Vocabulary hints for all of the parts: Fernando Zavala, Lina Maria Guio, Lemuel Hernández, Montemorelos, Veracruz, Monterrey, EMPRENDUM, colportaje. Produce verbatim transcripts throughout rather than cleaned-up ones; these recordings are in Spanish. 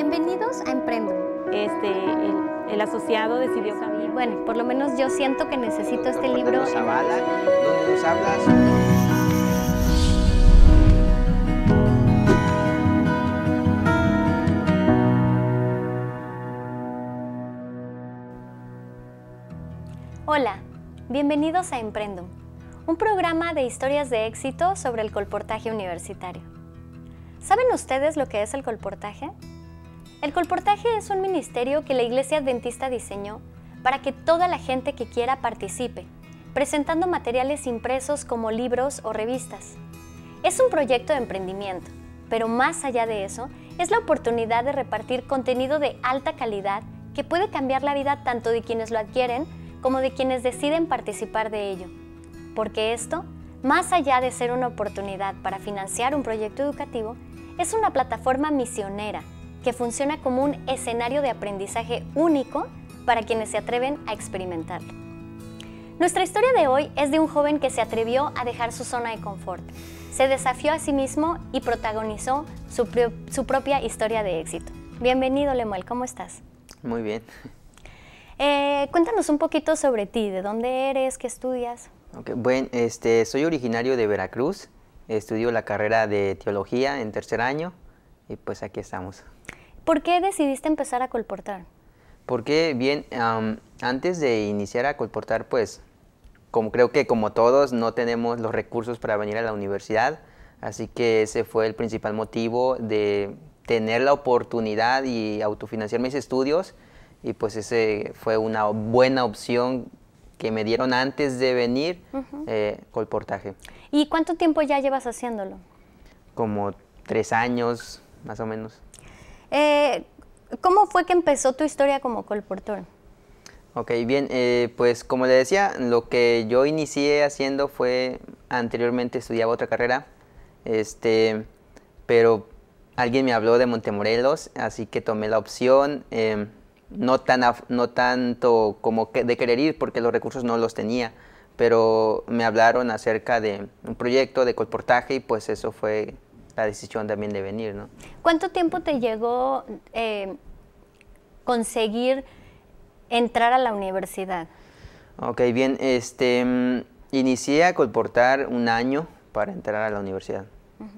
Bienvenidos a Emprendo. Este, el, el asociado decidió cambiar. Bueno, por lo menos yo siento que necesito este libro. Nos avala, donde nos hablas. Hola, bienvenidos a Emprendo, un programa de historias de éxito sobre el colportaje universitario. ¿Saben ustedes lo que es el colportaje? El colportaje es un ministerio que la Iglesia Adventista diseñó para que toda la gente que quiera participe, presentando materiales impresos como libros o revistas. Es un proyecto de emprendimiento, pero más allá de eso, es la oportunidad de repartir contenido de alta calidad que puede cambiar la vida tanto de quienes lo adquieren como de quienes deciden participar de ello. Porque esto, más allá de ser una oportunidad para financiar un proyecto educativo, es una plataforma misionera que funciona como un escenario de aprendizaje único para quienes se atreven a experimentarlo. Nuestra historia de hoy es de un joven que se atrevió a dejar su zona de confort, se desafió a sí mismo y protagonizó su, pro su propia historia de éxito. Bienvenido, Lemuel, ¿cómo estás? Muy bien. Eh, cuéntanos un poquito sobre ti, ¿de dónde eres, qué estudias? Okay, bueno, este, soy originario de Veracruz, estudio la carrera de Teología en tercer año y pues aquí estamos. ¿Por qué decidiste empezar a colportar? Porque bien, um, antes de iniciar a colportar, pues, como creo que como todos, no tenemos los recursos para venir a la universidad, así que ese fue el principal motivo de tener la oportunidad y autofinanciar mis estudios, y pues ese fue una buena opción que me dieron antes de venir, uh-huh. eh, colportaje. ¿Y cuánto tiempo ya llevas haciéndolo? Como tres años, más o menos. Eh, ¿Cómo fue que empezó tu historia como colportor? Ok, bien, eh, pues como le decía, lo que yo inicié haciendo fue, anteriormente estudiaba otra carrera, este, pero alguien me habló de Montemorelos, así que tomé la opción, eh, no, tan af no tanto como que de querer ir porque los recursos no los tenía, pero me hablaron acerca de un proyecto de colportaje y pues eso fue la decisión también de venir, ¿no? ¿Cuánto tiempo te llegó eh, conseguir entrar a la universidad? Ok, bien, este, inicié a colportar un año para entrar a la universidad. Uh-huh.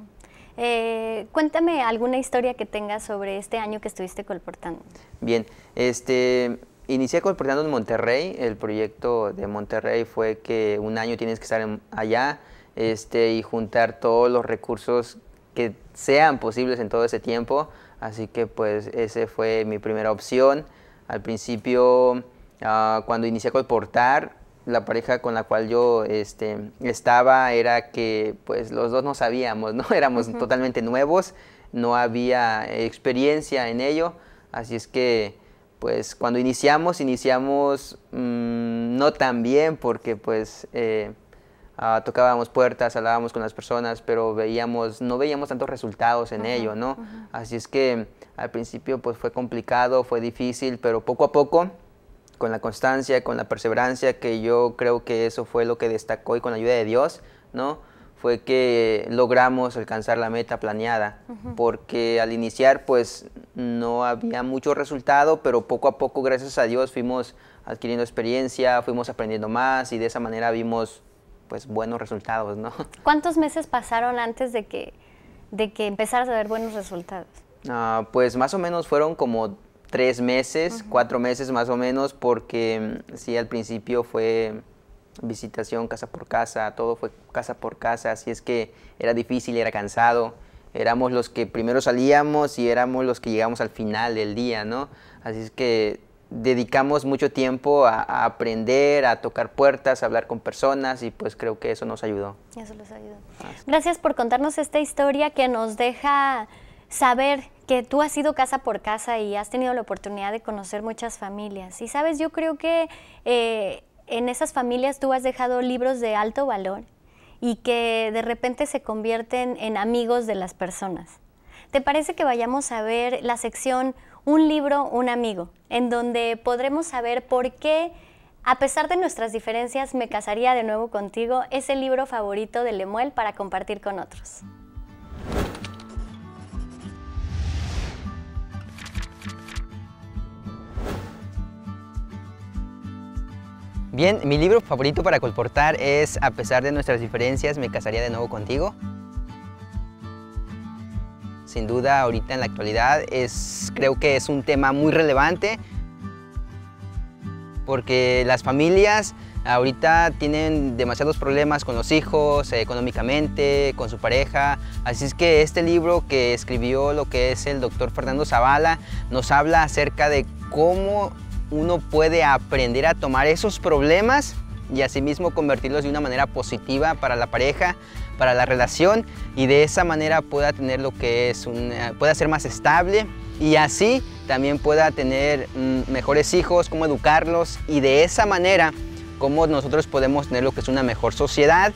eh, cuéntame alguna historia que tengas sobre este año que estuviste colportando. Bien, este, inicié colportando en Monterrey. El proyecto de Monterrey fue que un año tienes que estar en, allá este, y juntar todos los recursos que sean posibles en todo ese tiempo, así que pues esa fue mi primera opción. Al principio, uh, cuando inicié a colportar, la pareja con la cual yo este, estaba era que pues los dos no sabíamos, ¿no? Éramos uh-huh. totalmente nuevos, no había experiencia en ello, así es que pues cuando iniciamos, iniciamos mmm, no tan bien porque pues... Eh, Uh, tocábamos puertas, hablábamos con las personas, pero veíamos, no veíamos tantos resultados en uh-huh, ello, ¿no? Uh-huh. Así es que al principio pues fue complicado, fue difícil, pero poco a poco, con la constancia, con la perseverancia, que yo creo que eso fue lo que destacó y con la ayuda de Dios, ¿no? Fue que logramos alcanzar la meta planeada, uh-huh. porque al iniciar pues no había mucho resultado, pero poco a poco, gracias a Dios, fuimos adquiriendo experiencia, fuimos aprendiendo más y de esa manera vimos pues buenos resultados, ¿no? ¿Cuántos meses pasaron antes de que, de que empezaras a ver buenos resultados? Uh, pues más o menos fueron como tres meses, uh-huh. cuatro meses más o menos, porque sí, al principio fue visitación casa por casa, todo fue casa por casa, así es que era difícil, era cansado, éramos los que primero salíamos y éramos los que llegamos al final del día, ¿no? Así es que dedicamos mucho tiempo a, a aprender, a tocar puertas, a hablar con personas y pues creo que eso nos ayudó. Eso les ayudó. Gracias por contarnos esta historia que nos deja saber que tú has ido casa por casa y has tenido la oportunidad de conocer muchas familias. Y sabes, yo creo que eh, en esas familias tú has dejado libros de alto valor y que de repente se convierten en amigos de las personas. ¿Te parece que vayamos a ver la sección Un libro, un amigo, en donde podremos saber por qué, a pesar de nuestras diferencias, Me casaría de nuevo contigo, es el libro favorito de Lemuel para compartir con otros? Bien, mi libro favorito para colportar es A pesar de nuestras diferencias, me casaría de nuevo contigo. Sin duda, ahorita en la actualidad, es, creo que es un tema muy relevante porque las familias ahorita tienen demasiados problemas con los hijos, eh, económicamente, con su pareja. Así es que este libro que escribió lo que es el doctor Fernando Zavala nos habla acerca de cómo uno puede aprender a tomar esos problemas y asimismo convertirlos de una manera positiva para la pareja, para la relación, y de esa manera pueda tener lo que es un, pueda ser más estable y así también pueda tener mmm, mejores hijos, cómo educarlos y de esa manera cómo nosotros podemos tener lo que es una mejor sociedad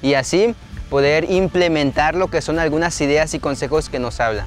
y así poder implementar lo que son algunas ideas y consejos que nos habla.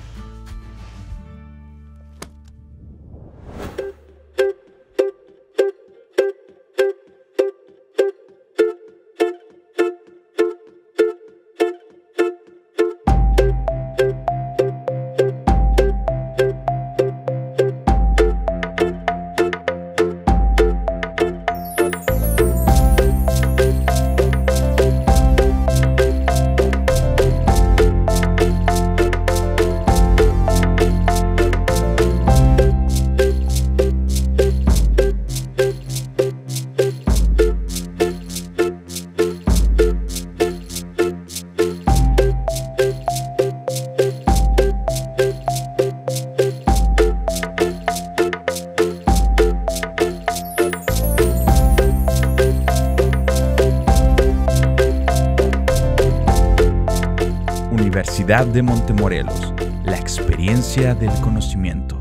Universidad de Montemorelos, la experiencia del conocimiento.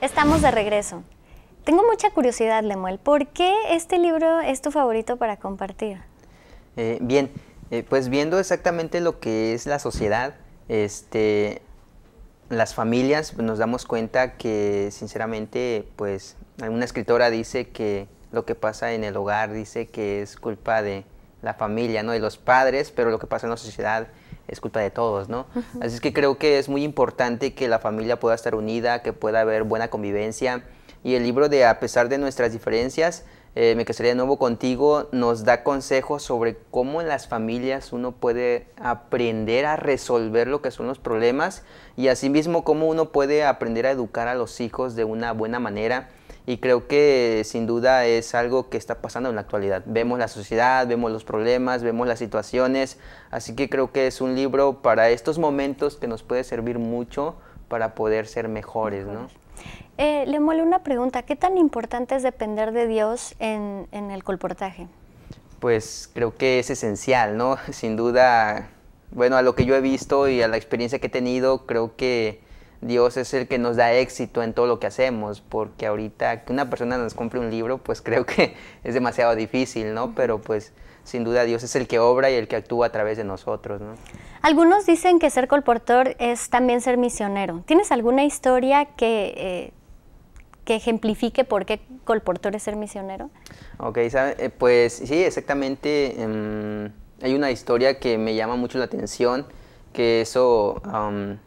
Estamos de regreso. Tengo mucha curiosidad, Lemuel, ¿por qué este libro es tu favorito para compartir? Eh, bien, eh, pues viendo exactamente lo que es la sociedad, este, las familias, pues nos damos cuenta que sinceramente, pues, una escritora dice que lo que pasa en el hogar, dice que es culpa de la familia, ¿no?, y los padres, pero lo que pasa en la sociedad es culpa de todos, ¿no? Uh-huh. Así es que creo que es muy importante que la familia pueda estar unida, que pueda haber buena convivencia. Y el libro de A pesar de nuestras diferencias, eh, Me casaría de nuevo contigo, nos da consejos sobre cómo en las familias uno puede aprender a resolver lo que son los problemas y asimismo cómo uno puede aprender a educar a los hijos de una buena manera. Y creo que sin duda es algo que está pasando en la actualidad. Vemos la sociedad, vemos los problemas, vemos las situaciones. Así que creo que es un libro para estos momentos que nos puede servir mucho para poder ser mejores, ¿no? Eh, Lemuel, una pregunta. ¿Qué tan importante es depender de Dios en, en el colportaje? Pues creo que es esencial, ¿no? Sin duda, bueno, a lo que yo he visto y a la experiencia que he tenido, creo que Dios es el que nos da éxito en todo lo que hacemos, porque ahorita que una persona nos compre un libro, pues creo que es demasiado difícil, ¿no? Pero pues sin duda Dios es el que obra y el que actúa a través de nosotros, ¿no? Algunos dicen que ser colportor es también ser misionero. ¿Tienes alguna historia que, eh, que ejemplifique por qué colportor es ser misionero? Ok, ¿sabe? Pues sí, exactamente. Um, hay una historia que me llama mucho la atención, que eso... Um,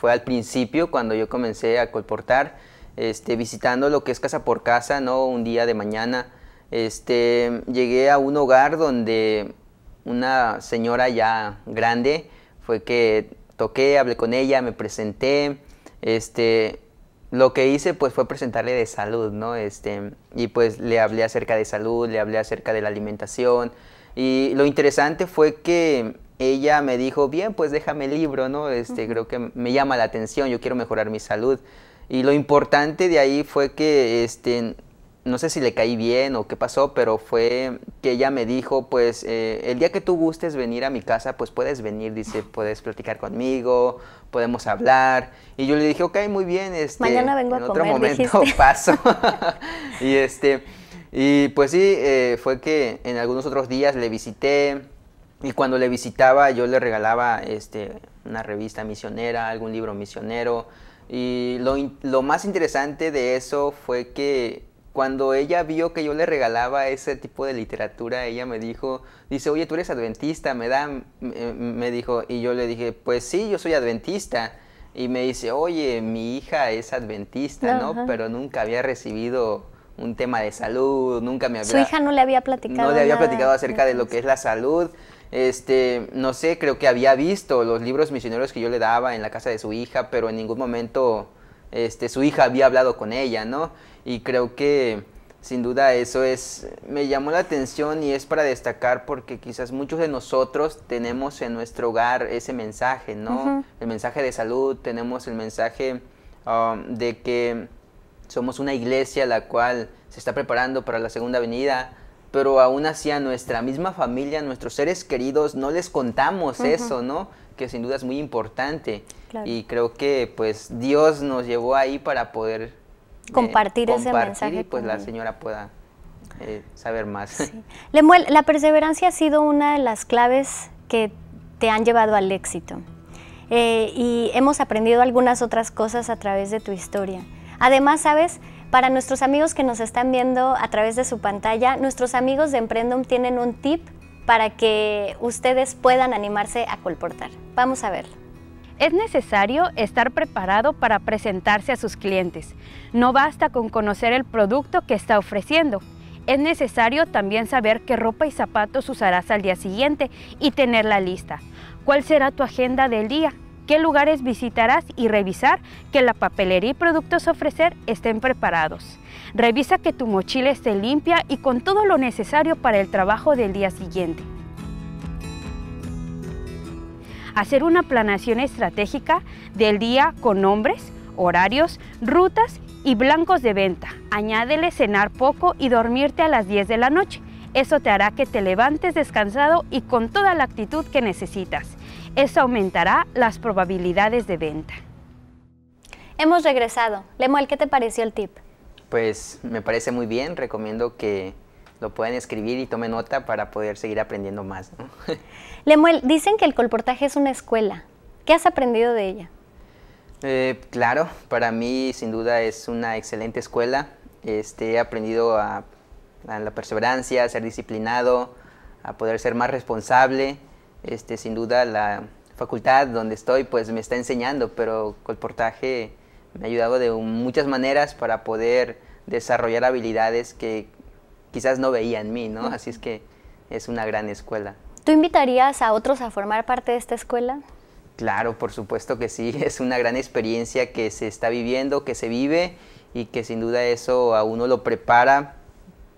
Fue al principio cuando yo comencé a colportar, este, visitando lo que es casa por casa, ¿no? Un día de mañana este, llegué a un hogar donde una señora ya grande, fue que toqué, hablé con ella, me presenté. Este, lo que hice pues, fue presentarle de salud, ¿no? Este, y pues le hablé acerca de salud, le hablé acerca de la alimentación. Y lo interesante fue que ella me dijo, bien, pues déjame el libro, ¿no? Este, uh-huh. Creo que me llama la atención, yo quiero mejorar mi salud. Y lo importante de ahí fue que, este, no sé si le caí bien o qué pasó, pero fue que ella me dijo, pues, eh, el día que tú gustes venir a mi casa, pues puedes venir, dice, puedes platicar conmigo, podemos hablar. Y yo le dije, ok, muy bien, este, mañana vengo a comer, dijiste. En otro momento paso. y, este, y pues sí, eh, fue que en algunos otros días le visité. Y cuando le visitaba, yo le regalaba este, una revista misionera, algún libro misionero. Y lo, lo más interesante de eso fue que cuando ella vio que yo le regalaba ese tipo de literatura, ella me dijo, dice, oye, tú eres adventista, me da, me, me dijo. Y yo le dije, pues sí, yo soy adventista. y me dice, oye, mi hija es adventista, ajá, ¿no? Pero nunca había recibido un tema de salud, nunca me había... Su hija no le había platicado No le había nada. platicado acerca de lo que es la salud. Este, no sé, creo que había visto los libros misioneros que yo le daba en la casa de su hija, pero en ningún momento este, su hija había hablado con ella, ¿no? Y creo que, sin duda, eso es, me llamó la atención y es para destacar porque quizás muchos de nosotros tenemos en nuestro hogar ese mensaje, ¿no? Uh-huh. El mensaje de salud, tenemos el mensaje um, de que somos una iglesia la cual se está preparando para la segunda venida, pero aún así a nuestra misma familia, a nuestros seres queridos, no les contamos uh-huh. eso, ¿no? Que sin duda es muy importante. Claro. Y creo que, pues, Dios nos llevó ahí para poder compartir, eh, compartir ese mensaje y pues la señora pueda eh, saber más. Sí. Lemuel, la perseverancia ha sido una de las claves que te han llevado al éxito eh, y hemos aprendido algunas otras cosas a través de tu historia. Además, ¿sabes? Para nuestros amigos que nos están viendo a través de su pantalla, nuestros amigos de Emprendum tienen un tip para que ustedes puedan animarse a colportar. Vamos a verlo. Es necesario estar preparado para presentarse a sus clientes. No basta con conocer el producto que está ofreciendo. Es necesario también saber qué ropa y zapatos usarás al día siguiente y tener la lista. ¿Cuál será tu agenda del día? ¿Qué lugares visitarás? Y revisar que la papelería y productos a ofrecer estén preparados. Revisa que tu mochila esté limpia y con todo lo necesario para el trabajo del día siguiente. Hacer una planeación estratégica del día con nombres, horarios, rutas y blancos de venta. Añádele cenar poco y dormirte a las diez de la noche. Eso te hará que te levantes descansado y con toda la actitud que necesitas. Eso aumentará las probabilidades de venta. Hemos regresado. Lemuel, ¿qué te pareció el tip? Pues me parece muy bien. Recomiendo que lo pueden escribir y tomen nota para poder seguir aprendiendo más, ¿no? Lemuel, dicen que el colportaje es una escuela. ¿Qué has aprendido de ella? Eh, claro, para mí sin duda es una excelente escuela. Este, he aprendido a, a la perseverancia, a ser disciplinado, a poder ser más responsable. Este, sin duda la facultad donde estoy pues me está enseñando, pero colportaje me ha ayudado de muchas maneras para poder desarrollar habilidades que quizás no veía en mí, ¿no? Así es que es una gran escuela. ¿Tú invitarías a otros a formar parte de esta escuela? Claro, por supuesto que sí. Es una gran experiencia que se está viviendo, que se vive y que sin duda eso a uno lo prepara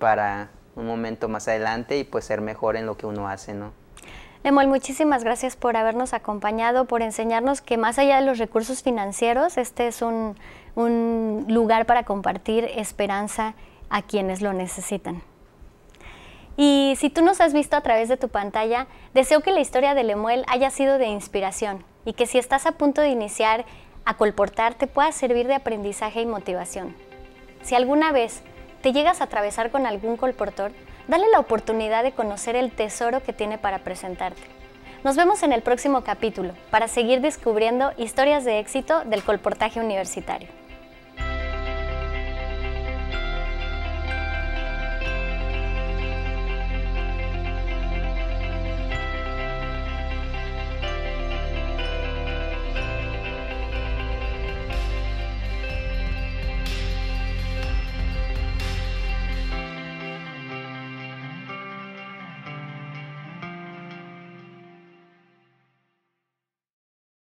para un momento más adelante y pues ser mejor en lo que uno hace, ¿no? Lemuel, muchísimas gracias por habernos acompañado, por enseñarnos que más allá de los recursos financieros, este es un, un lugar para compartir esperanza a quienes lo necesitan. Y si tú nos has visto a través de tu pantalla, deseo que la historia de Lemuel haya sido de inspiración y que si estás a punto de iniciar a colportar, te pueda servir de aprendizaje y motivación. Si alguna vez te llegas a atravesar con algún colportor, dale la oportunidad de conocer el tesoro que tiene para presentarte. Nos vemos en el próximo capítulo para seguir descubriendo historias de éxito del colportaje universitario.